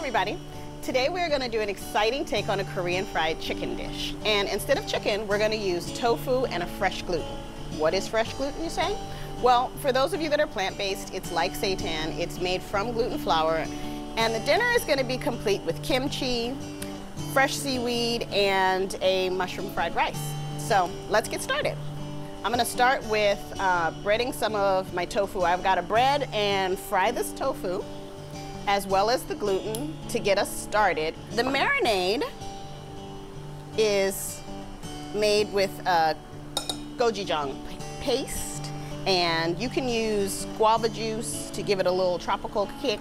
everybody. Today we're going to do an exciting take on a Korean fried chicken dish. And instead of chicken, we're going to use tofu and a fresh gluten. What is fresh gluten, you say? Well, for those of you that are plant-based, it's like seitan. It's made from gluten flour. And the dinner is going to be complete with kimchi, fresh seaweed, and a mushroom fried rice. So let's get started. I'm going to start with breading some of my tofu. I've got to bread and fry this tofu, as well as the gluten, to get us started. The marinade is made with gochujang paste, and you can use guava juice to give it a little tropical kick.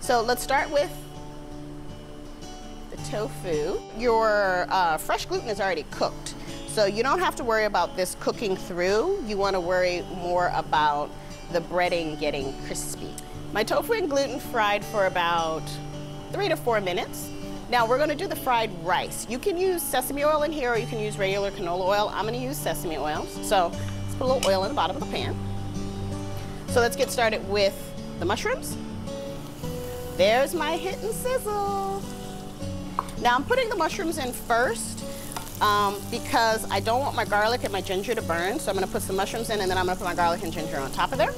So let's start with the tofu. Your fresh gluten is already cooked. So you don't have to worry about this cooking through. You want to worry more about the breading getting crispy. My tofu and gluten fried for about 3 to 4 minutes. Now we're going to do the fried rice. You can use sesame oil in here, or you can use regular canola oil. I'm going to use sesame oil. So let's put a little oil in the bottom of the pan. So let's get started with the mushrooms. There's my hit and sizzle. Now I'm putting the mushrooms in first. Because I don't want my garlic and my ginger to burn, so I'm going to put some mushrooms in, and then I'm going to put my garlic and ginger on top of there.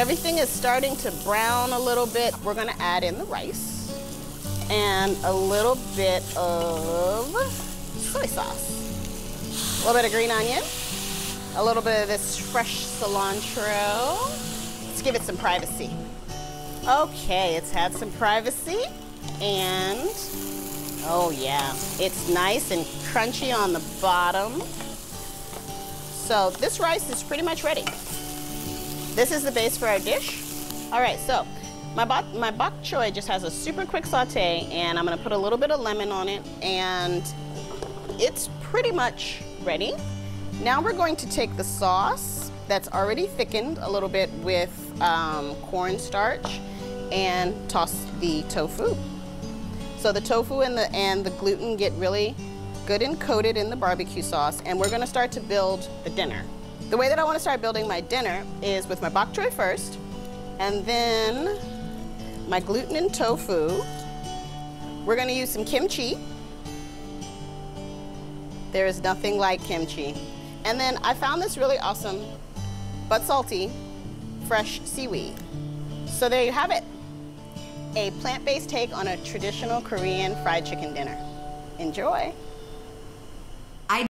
Everything is starting to brown a little bit. We're going to add in the rice and a little bit of soy sauce, a little bit of green onion, a little bit of this fresh cilantro. Let's give it some privacy. Okay, it's had some privacy, and oh yeah, it's nice and crunchy on the bottom. So this rice is pretty much ready. This is the base for our dish. All right, so my bok choy just has a super quick saute, and I'm gonna put a little bit of lemon on it, and it's pretty much ready. Now we're going to take the sauce that's already thickened a little bit with cornstarch and toss the tofu. So the tofu and the gluten get really good and coated in the barbecue sauce, and we're gonna start to build the dinner. The way that I wanna start building my dinner is with my bok choy first, and then my gluten and tofu. We're gonna use some kimchi. There is nothing like kimchi. And then I found this really awesome, but salty, fresh seaweed. So there you have it. A plant-based take on a traditional Korean fried chicken dinner. Enjoy!